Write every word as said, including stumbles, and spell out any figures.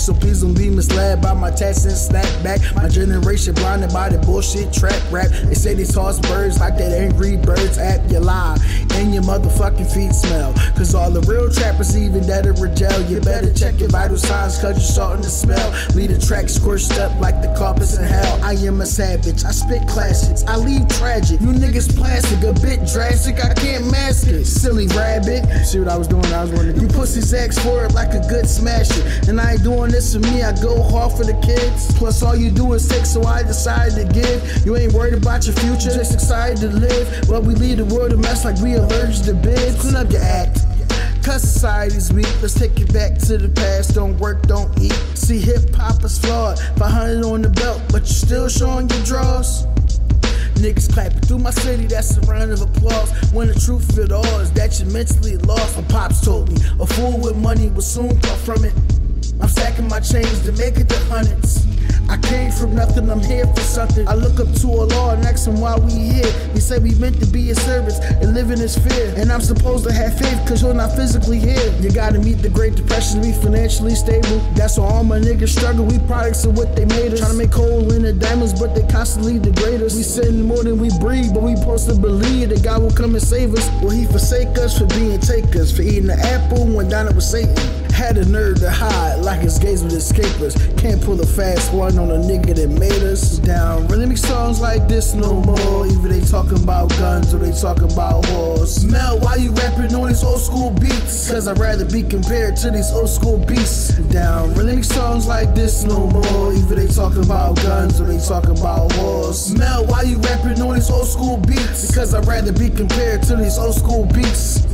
so please don't be misled by my tats and snapback. My generation blinded by the bullshit trap rap. They say they toss birds like that Angry Birds app. You lie and your motherfucking feet smell, cause all the real trappers even deader were gel. You better check your vital signs cause you're starting to smell. Leave the track squished up like the carpets in hell. I am a savage, I spit classics, I leave tragic. You niggas plastic, a bit drastic, I can't mask it. Silly rabbit, see what I was doing, I was wondering. You pussies ask for it like a good smasher, and I ain't doing this for me, I go hard for the kids. Plus all you do is sick, so I decided to give. You ain't worried about your future, just excited to live. Well, we leave the world a mess like we allergic to bids. Clean up your act, cause society's weak. Let's take it back to the past. Don't work, don't eat. See, hip hop is flawed. five hundred on the belt, but you're still showing your draws. Niggas clapping through my city, that's a round of applause. When the truth of it all is that you're mentally lost. My pops told me a fool with money will soon come from it. I'm stacking my chains to make it to hundreds. I came from nothing, I'm here for something. I look up to a law and ask him why we here. He said we meant to be in service and live in his fear. And I'm supposed to have faith cause you're not physically here. You gotta meet the Great Depression, be financially stable. That's why all my niggas struggle, we products of what they made us. Tryna make coal in the diamonds but they constantly degrade us. We sin more than we breathe, but we supposed to believe that God will come and save us. Will he forsake us for being takers, for eating the apple when Donna was Satan? Had a nerve to hide like his gaze would escape us. Can't pull a fast one on a nigga that made us down. Really make songs like this no more. Either they talking about guns or they talking about wars. Mel, why you rapping on these old school beats? Cause I'd rather be compared to these old school beasts. Down. Really make songs like this no more. Either they talking about guns or they talking about wars. Mel, why you rapping on these old school beats? Because I'd rather be compared to these old school beats.